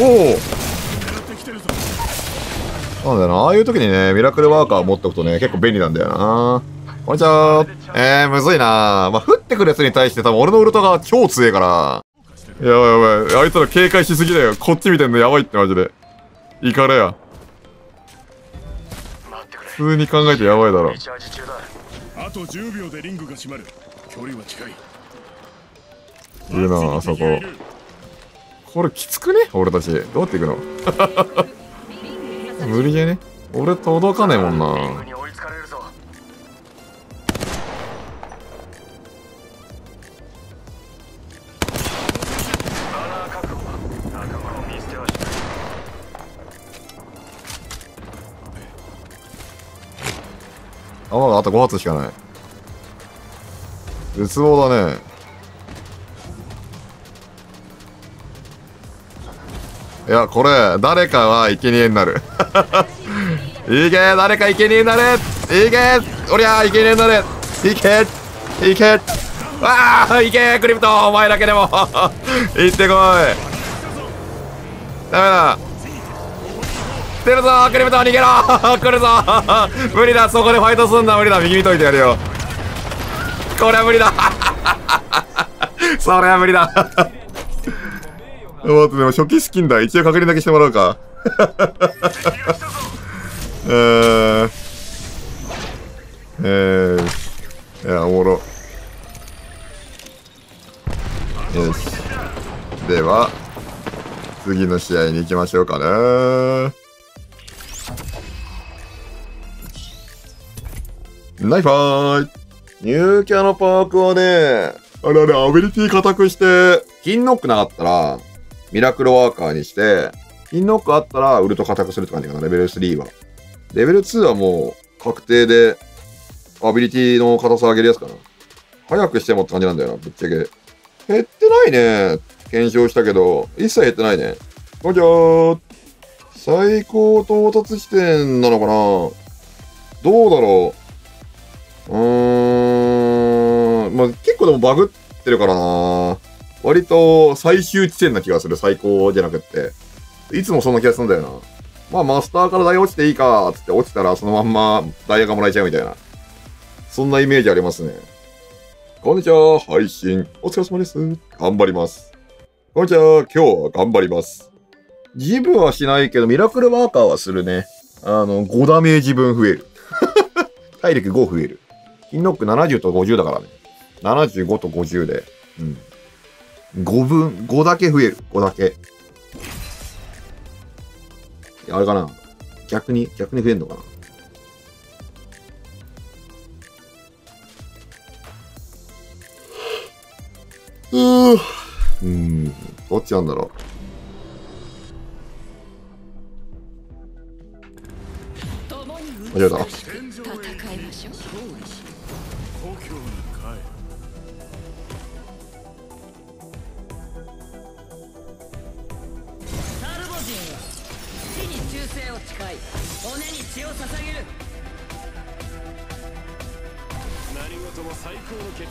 おお、なんだよな、ああいう時にねミラクルワーカー持っておくとね結構便利なんだよな。こんにちは。むずいな。まあ、降ってくるやつに対して多分俺のウルトが超強えから。やばいやばい。あいつら警戒しすぎだよ。こっち見てんのやばいってマジで。イカれや。普通に考えてやばいだろ。あと10秒でリングが閉まる。距離は近い。いいなあそこ。これきつくね俺たち。どうやっていくの無理やね。俺届かねえもんな。泡があと5発しかない。絶望だね。いやこれ誰かは生贄になるいけー、誰か生贄になれ、いけー、おりゃー生贄になれ、いけー、いけー、あーいけー、クリプトお前だけでも行ってこい、ダメだ、来るぞークリプト、逃げろー来るぞー無理だ、そこでファイトすんな、無理だ、右見といてやるよ、これは無理だそれは無理だ待ってでも初期スキンだ、一応確認だけしてもらうかいやおもろ、よしでは次の試合に行きましょうかね。ナイファイ入キャのパークはね、あれあれ、アビリティ固くして、金ノックなかったら、ミラクルワーカーにして、金ノックあったら、ウルト固くするって感じかな、レベル3は。レベル2はもう、確定で、アビリティの硬さ上げるやつかな。早くしてもって感じなんだよな、ぶっちゃけ。減ってないね。検証したけど、一切減ってないね。こんにちは。最高到達地点なのかな、どうだろう、まあ、結構でもバグってるからな。割と最終地点な気がする。最高じゃなくって。いつもそんな気がするんだよな。まあ、マスターからダイヤ落ちていいか、つって落ちたらそのまんまダイヤがもらえちゃうみたいな。そんなイメージありますね。こんにちは。配信。お疲れ様です。頑張ります。こんにちは。今日は頑張ります。ジブはしないけど、ミラクルワーカーはするね。5ダメージ分増える。体力5増える。金ノック70と50だからね。75と50で。うん。5だけ増える。5だけ。あれかな。逆に増えんのかな。どっちなんだろう。間違えた。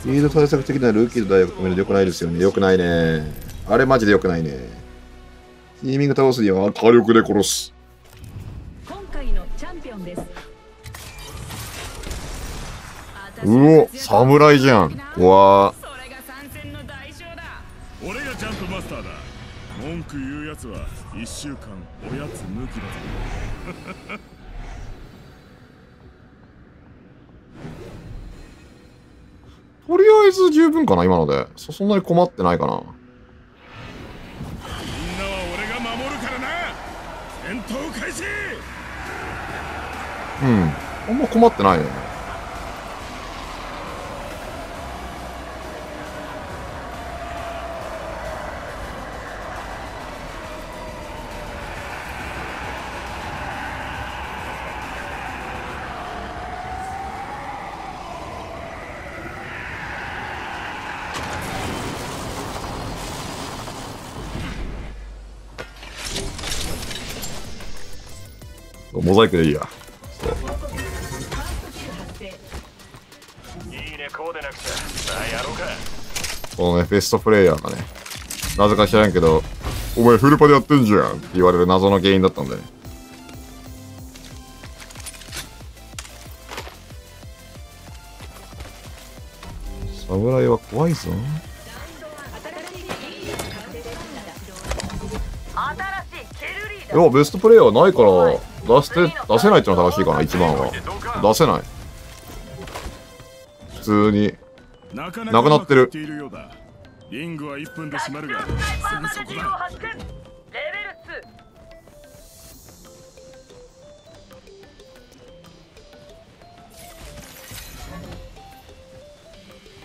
フィールド対策的なルーキーの大学止めると良くないですよね。良くないね。あれマジで良くないね。チーミング倒すには火力で殺す。うお、侍じゃん。うわー。俺がジャンプマスターだ。文句言うやつは1週間おやつ抜きだぞ。とりあえず十分かな今ので。そんなに困ってないかな。みんなは俺が守るからな。戦闘開始。うん。あんま困ってないよね。モザイクでいいや。このね、ベストプレイヤーがね、なぜか知らんけど、お前フルパでやってんじゃんって言われる謎の原因だったんだよね。侍は怖いぞ。いや、ベストプレイヤーないから出せないってのは正しいかな。一番は出せない。普通になくなってる。リングは1分で閉まるが、すぐそこだ。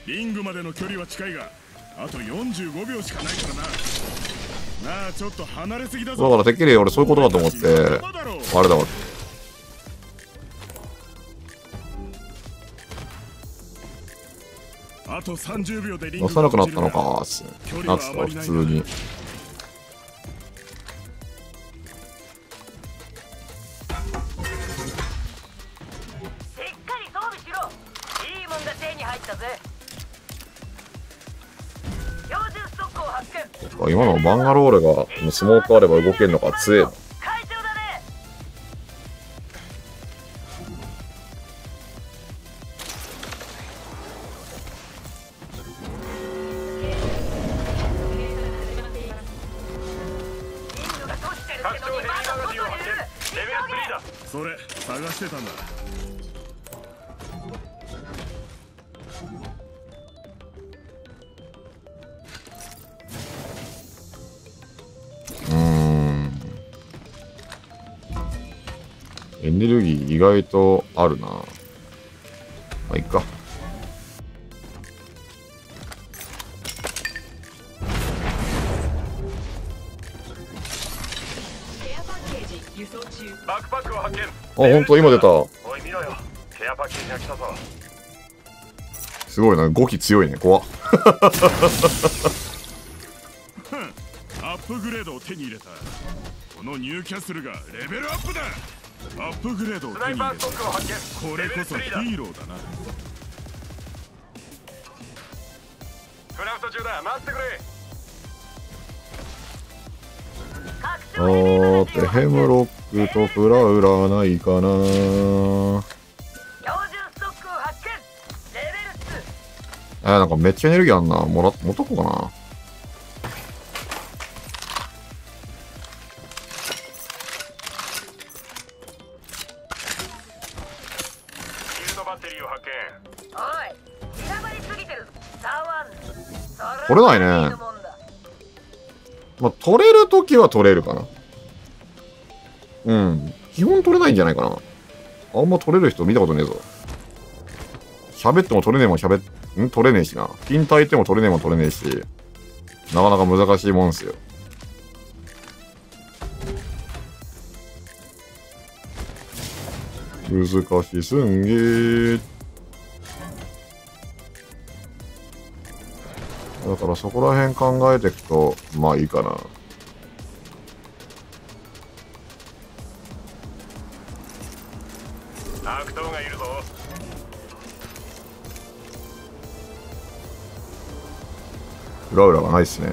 リングまでの距離は近いが、あと45秒しかないからな。なあ、ちょっと離れすぎだぞ。だからてっきり俺そういうことだと思って、あれだわ。出さなくなったのかーっす。なつと普通に今のマンガロールがスモークあれば動けるのか強いな。それ探してたんだ。エネルギー意外とあるな。まあいっか。あ、本当今出た。すごいな、語気強いね、怖っ。アップグレードを手に入れた。このニューキャッスルがレベルアップだ。アップグレードを手に入れた。これこそヒーローだな。クラフト中だ、待ってくれ。あってヘムロックとフラウラないかな。なんかめっちゃエネルギーあんな。もとこうかな。取れないね。まあ、取れるときは取れるかな。うん。基本取れないんじゃないかな。あんま取れる人見たことねえぞ。喋っても取れねえもん取れねえしな。ピン焚いても取れねえもん取れねえし。なかなか難しいもんすよ。難しすんげー。だからそこら辺考えていくと、まあいいかな。悪党がいるぞ。裏裏がないっすね。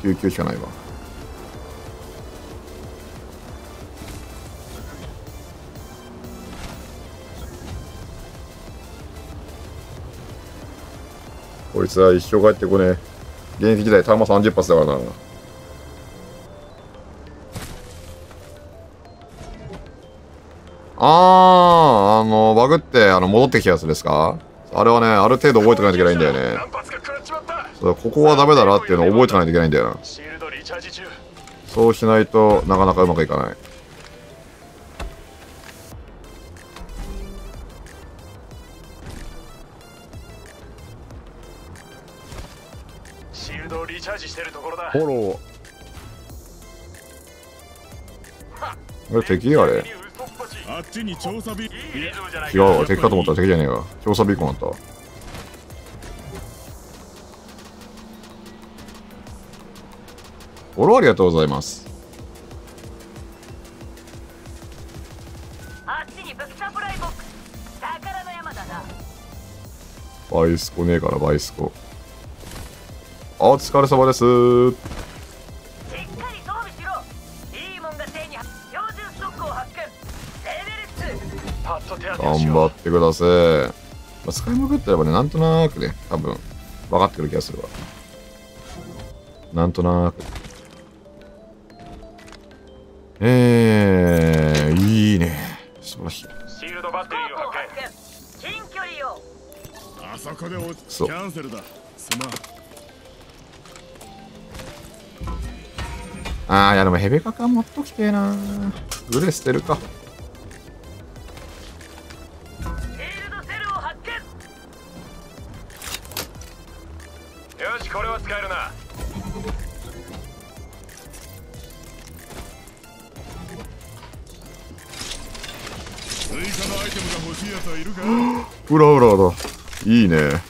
救急しかないわ。こいつは一生帰ってこねえ。現役時代弾30発だからな。バグって戻ってきたやつですか。あれはね、ある程度覚えておかないといけないんだよね。ここはダメだなっていうのを覚えておかないといけないんだよな。そうしないとなかなかうまくいかない。フォロー。敵あれ違うわ、敵かと思ったら敵じゃねえわ。調査ビーコンだった。フォローありがとうございます。バイスコねえからバイスコ。お疲れ様です。頑張ってください。まあ、使いまくってればね、なんとなーくね、多分分かってくる気がするわ。なんとなーく。いいね。素晴らしい。シールドバッテリーを発見。近距離を。あそこで落ち、キャンセルだ。すまん。いやでもヘビカカ持っときてえなー。グレ捨てるか。これは使えるな。追加のアイテムが欲しいやつはいるか？うらうらだ。いいね。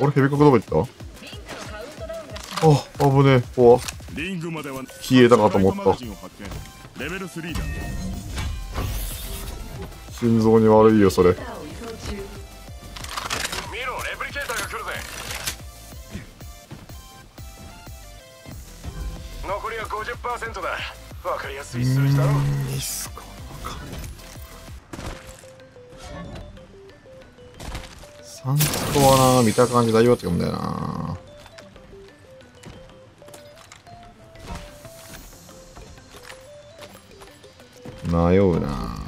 あれ、ヘビカクどこ行った？あぶねえ。怖っ。消えたかと思った。心臓に悪いよ、それ。50% だ。分かりやすい数字だろ。ミスか。3スコアな、見た感じ大丈夫って思うんだよな。迷うな。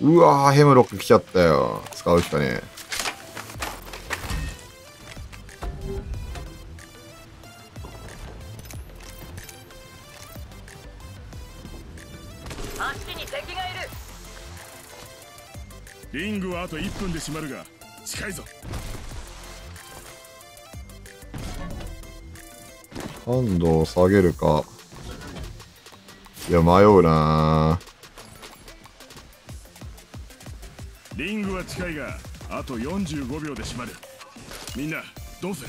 うわー、ヘムロック来ちゃったよ。使うしかねえ。リングはあと1分で閉まるが近いぞ。感度を下げるか。いや迷うな。リングは近いがあと45秒で閉まる。みんなどうする？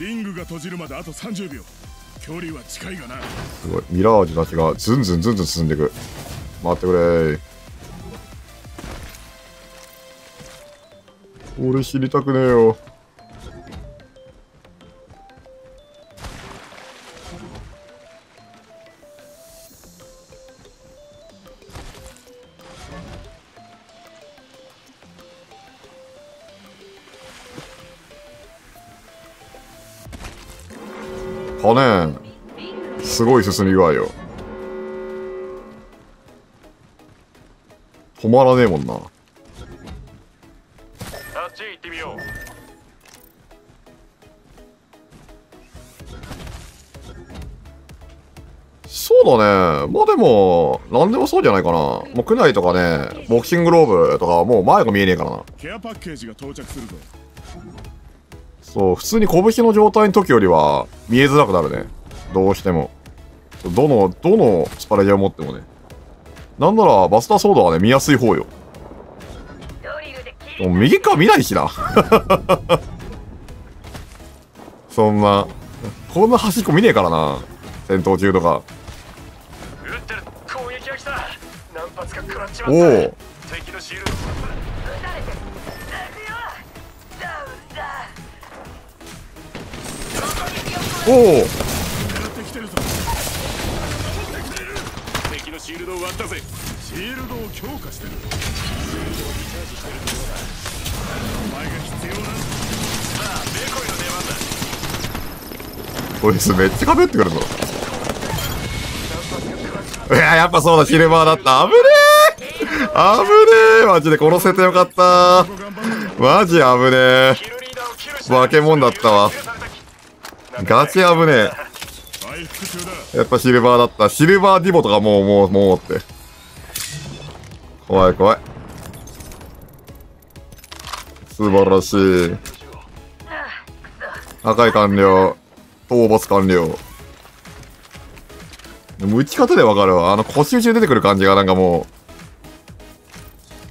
リングが閉じるまであと30秒。距離は近いがな。すごい。ミラージュたちがずんずんずんずん進んでいく。待ってくれ。俺知りたくねえよ。はねえ、すごい進み具合よ。止まらねえもんな。あっち行ってみよう。そうだね。まあでも何でもそうじゃないかな。もうクナイとかね、ボクシングローブとかもう前が見えねえからな。ケアパッケージが到着するぞ。そう、普通に拳の状態の時よりは見えづらくなるね。どうしても。どのスパレジを持ってもね。なんならバスターソードはね、見やすい方よ。もう右側見ないしな。そんな、こんな端っこ見ねえからな。戦闘中とか。おお。おお。敵のシールドを割ったぜ。シールドを強化してる。お前が必要な。さあ、デコイの出番だ。こいつめっちゃ被ってくるぞ。いや、やっぱそうだ、シルバーだった。危ねえ。危ねえ、マジで殺せてよかった。マジ危ねえ。化け物だったわ。ガチ危ねえ。やっぱシルバーだった。シルバーディボとかもうって。怖い怖い。素晴らしい。破壊完了。討伐完了。でも打ち方でわかるわ。腰打ちで出てくる感じがなんかも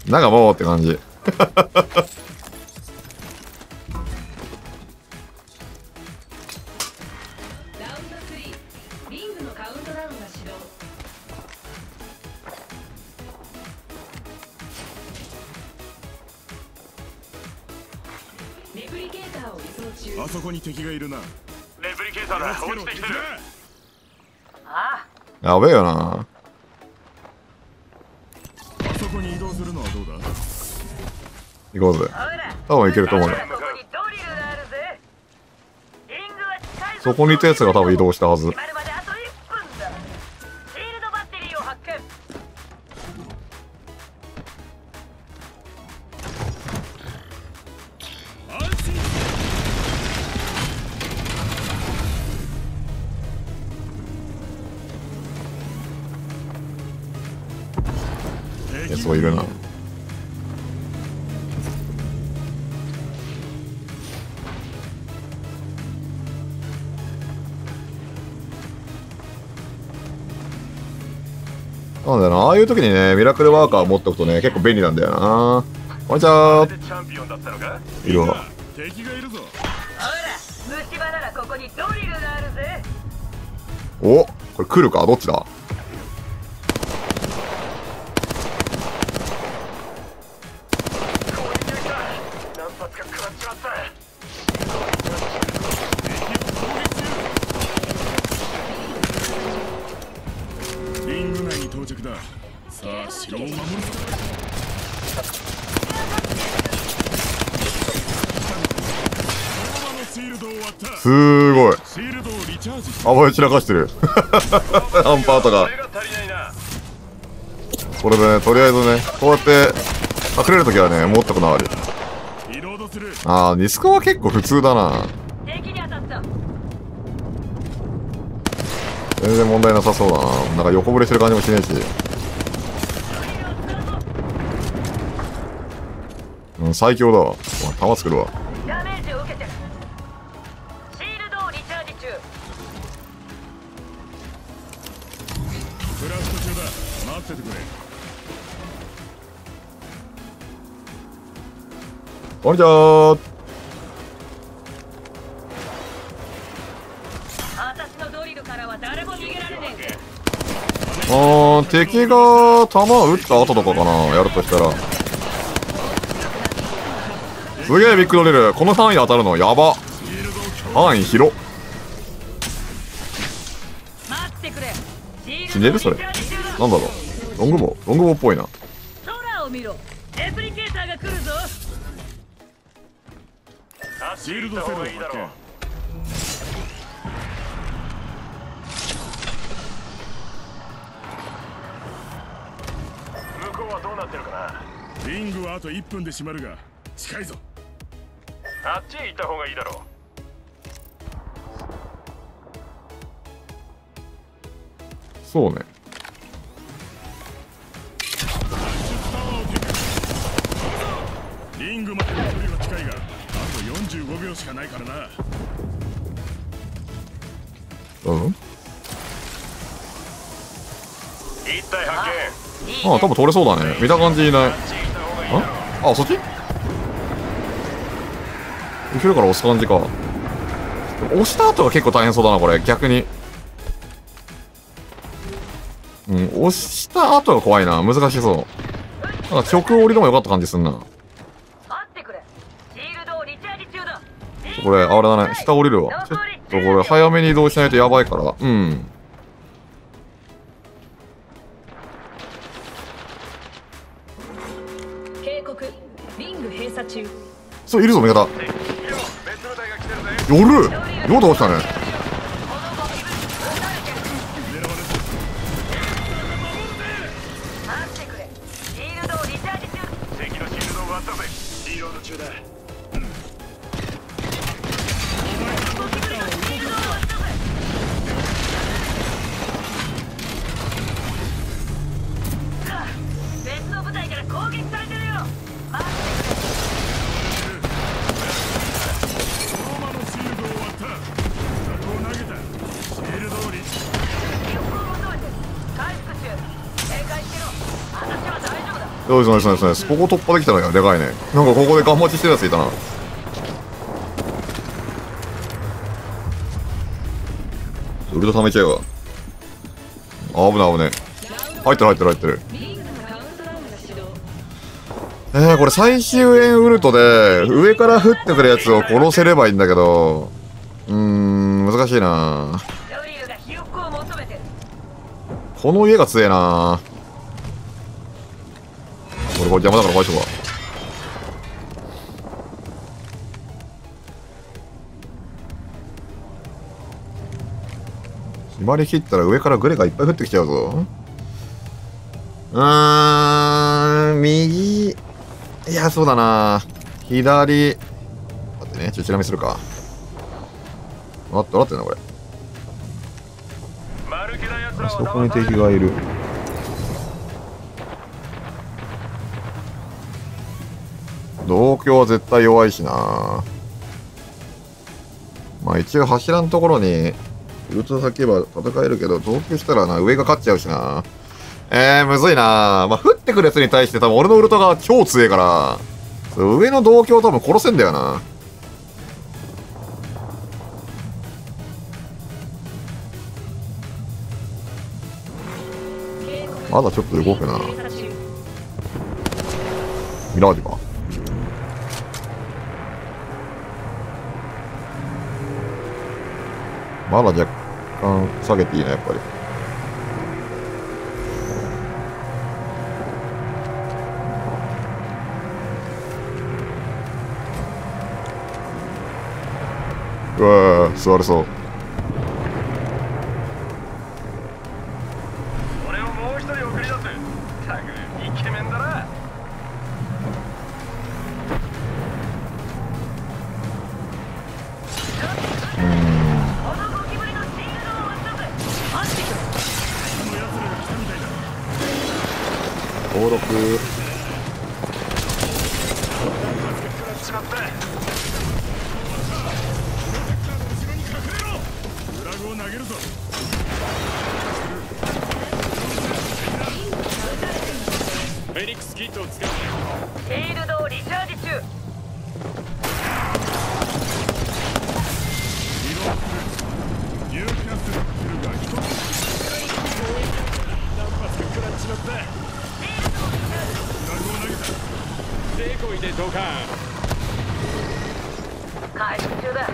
う。なんかもうって感じ。あそこに敵がいるな。レプリケーターだ。落ちてきてる。ああ。やべえよな。あそこに移動するのはどうだ。行こうぜ。多分行けると思うよ。そこにいたやつが多分移動したはず。そういるな。なんだよな、ああいう時にね、ミラクルワーカー持っておくとね、結構便利なんだよな。こんにちは。いるわ。お、これ来るか、どっちだ。すごい。あ、これ散らかしてる。アンパートが。これでね、とりあえずね、こうやって隠れるときはね、持っとくのある。ああ、ニスコは結構普通だな。全然問題なさそうだな。なんか横ぶれしてる感じもしねえし。うん、最強だわ。弾作るわ。こんにちは。ああ、敵が弾を撃った後とかかな、やるとしたら。すげえビッグドリル、この範囲で当たるのやば。範囲広。死んでるそれ。なんだろう、ロングボウ、ロングボウっぽいな。空を見ろ、レプリケーターが来るぞ。シールドセルを発見。向こうはどうなってるかな。リングはあと1分で閉まるが近いぞ。あっちへ行った方がいいだろう。そうね。リングまでの距離は近いが45秒しかないからな。うん。一体発見。ああ、多分取れそうだね。見た感じいない。ああ、そっち。後ろから押す感じか。押した後が結構大変そうだな、これ、逆に。うん、押した後が怖いな、難しそう。なんか曲降りでもよかった感じすんな。これ、あれだね。下降りるわ。ちょっとこれ、早めに移動しないとやばいから。うん。警告、リング閉鎖中。そう、いるぞ、味方。寄る！よう倒したね。そうですそうです。ここ突破できたのよ、でかいね。なんかここでガン待ちしてるやついたな。ウルト溜めちゃうわ。あ、危ない危ない。入ってる入ってる入ってる。これ最終円ウルトで上から降ってくるやつを殺せればいいんだけど、難しいな。この家が強えな。俺これ邪魔だから返しとくわ。決まりきったら上からグレがいっぱい降ってきちゃうぞ。右。いや、そうだな。左。待ってね、ちょちら見するか。待ってな、これ。あそこに敵がいる。同郷は絶対弱いしな。まあ一応柱のところに。ウルトラ先は戦えるけど、同居したらな、上が勝っちゃうしな。むずいな。まあ、降ってくるやつに対して多分俺のウルトラが超強えから、上の同居を多分殺せんだよな。まだちょっと動くな。ミラージュか。まだ若干下げていいな、やっぱり。うわー、座れそう。俺をもう一人送り出す。タグ、イケメンだな。登録フェニックスキットを使ってフィールドをリチャージ中。勇気なするが一つ何発か食らっちまった。デコイでドカン回復中だ。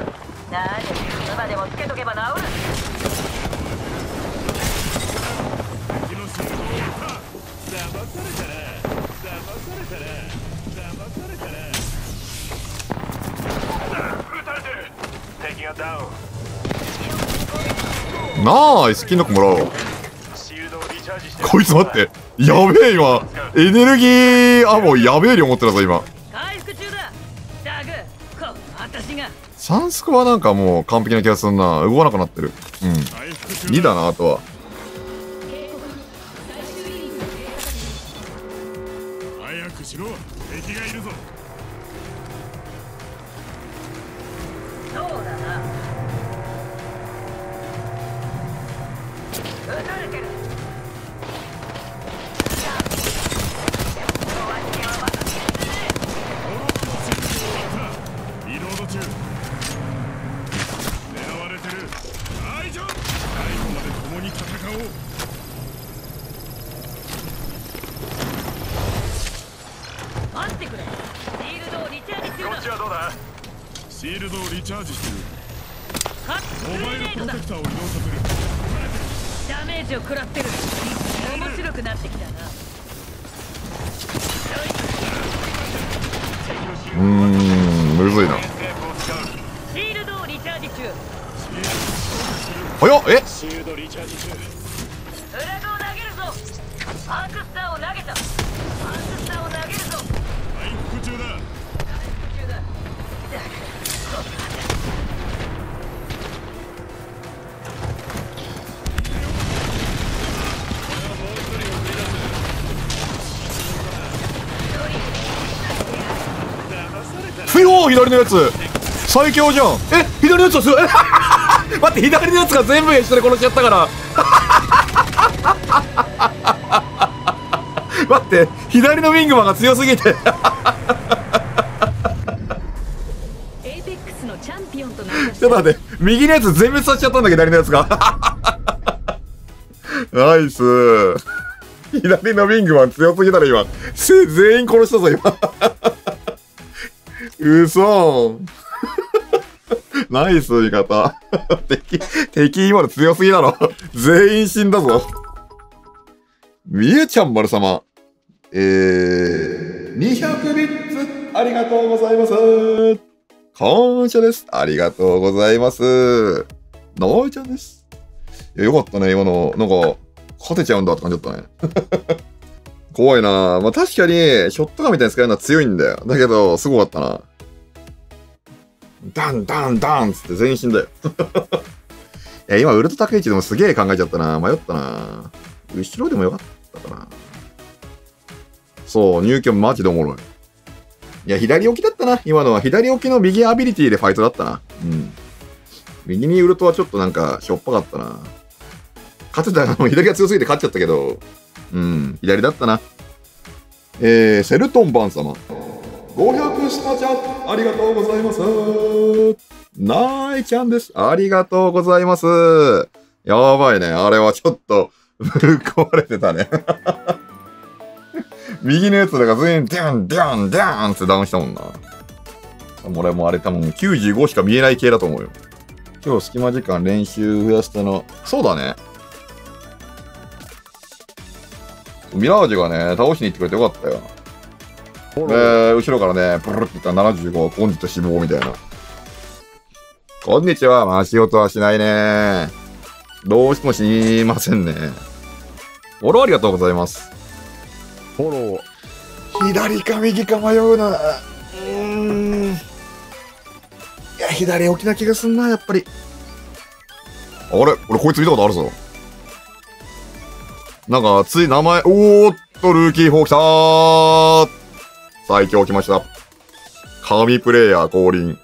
なーに今でもつけとけば治る。ナイス、金の子もらおう。こいつ待って、やべえ、今エネルギーアボやべえ量持ってるぞ今。サンスコはなんかもう完璧な気がするな。動かなくなってる。うん、2だな。あとは早くしろ、敵がいるぞ。そうだな、撃たれてる。シールドをリチャージしてる。お前のプロテクターを移動させる。ダメージを食らってる。面白くなってきたな。むずいな。シールドをリチャージ中。早っ、えっ、シールドリチャージ中。フラグを投げるぞ。アークスターを投げた。アークスターを投げるぞ。回復中だ。ふよー、左のやつ最強じゃん。え、左のやつはすごい。待って、左のやつが全部一緒で殺しちゃったから待って、左のウィングマンが強すぎてちょっと待って、右のやつ全滅させちゃったんだけど、左のやつがナイス左のウィングマン強すぎだろ、今。全員殺したぞ、今。うそー。ナイス味方。敵今の強すぎだろ。全員死んだぞ。みゆちゃん丸様。200ビッツ、ありがとうございます。感謝です。ありがとうございます。なーちゃんです。いや、よかったね、今の。なんか、勝てちゃうんだって感じだったね。怖いな。まあ、確かに、ショットガンみたいに使えるのは強いんだよ。だけど、すごかったな。ダンダンダンつって全員死んだよ。今、ウルトタケイチでもすげえ考えちゃったな。迷ったな。後ろでもよかったかな。そう、入居マジでおもろい。いや、左置きだったな。今のは左置きの右アビリティでファイトだったな。うん。右にウルトはちょっとなんか、しょっぱかったな。勝てたの、左が強すぎて勝っちゃったけど、うん、左だったな。セルトンバン様。500スタちゃん、ありがとうございます。なーいちゃんです。ありがとうございます。やばいね。あれはちょっと、ぶっ壊れてたね。右のやつらが全員、デュン、デュン、デュンってダウンしたもんな。俺もあれ多分95しか見えない系だと思うよ。今日隙間時間練習増やしたの。そうだね。ミラージュがね、倒しに行ってくれてよかったよ。後ろからね、ブルルっていったら75、本日死亡みたいな。こんにちは、まあ仕事はしないね。どうしてもしませんね。フォローありがとうございます。フォロー。左か右か迷うな。いや、左置きな気がすんな、やっぱり。あれ俺こいつ見たことあるぞ。なんか、つい名前、おーっと、ルーキー4来たー。最強来ました。神プレイヤー降臨。